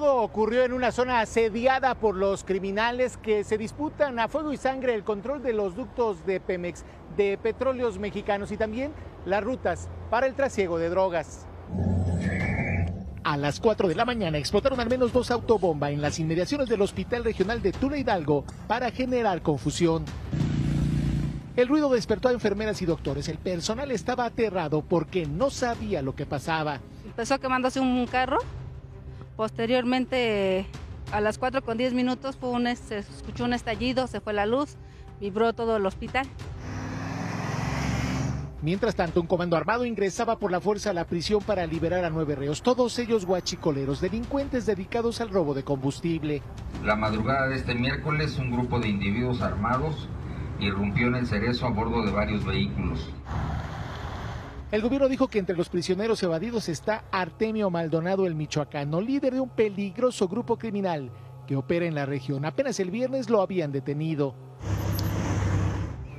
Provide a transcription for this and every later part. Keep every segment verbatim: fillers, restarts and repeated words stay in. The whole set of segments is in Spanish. todo ocurrió en una zona asediada por los criminales que se disputan a fuego y sangre el control de los ductos de Pemex, de Petróleos Mexicanos y también las rutas para el trasiego de drogas. A las cuatro de la mañana explotaron al menos dos autobombas en las inmediaciones del Hospital Regional de Tula, Hidalgo, para generar confusión. El ruido despertó a enfermeras y doctores. El personal estaba aterrado porque no sabía lo que pasaba. Empezó quemándose un carro. Posteriormente, a las cuatro con diez minutos, fue un, se escuchó un estallido, se fue la luz, vibró todo el hospital. Mientras tanto, un comando armado ingresaba por la fuerza a la prisión para liberar a nueve reos, todos ellos huachicoleros, delincuentes dedicados al robo de combustible. La madrugada de este miércoles, un grupo de individuos armados irrumpió en el Cereso a bordo de varios vehículos. El gobierno dijo que entre los prisioneros evadidos está Artemio Maldonado, el michoacano, líder de un peligroso grupo criminal que opera en la región. Apenas el viernes lo habían detenido.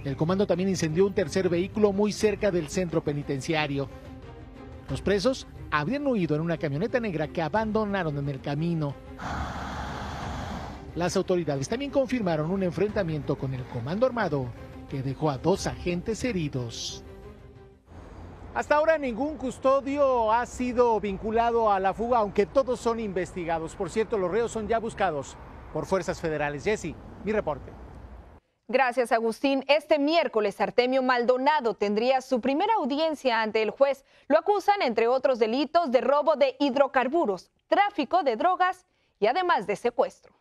El comando también incendió un tercer vehículo muy cerca del centro penitenciario. Los presos habían huido en una camioneta negra que abandonaron en el camino. Las autoridades también confirmaron un enfrentamiento con el comando armado que dejó a dos agentes heridos. Hasta ahora ningún custodio ha sido vinculado a la fuga, aunque todos son investigados. Por cierto, los reos son ya buscados por fuerzas federales. Jessy, mi reporte. Gracias, Agustín. Este miércoles, Artemio Maldonado tendría su primera audiencia ante el juez. Lo acusan, entre otros delitos, de robo de hidrocarburos, tráfico de drogas y además de secuestro.